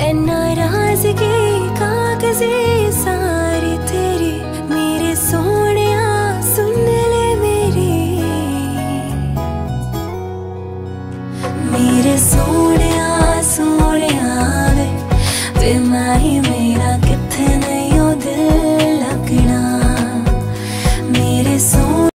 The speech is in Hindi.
नाराजगी कागज़े सारी तेरी मेरे सोने सुन ले मेरी मेरे सोने वे माही में।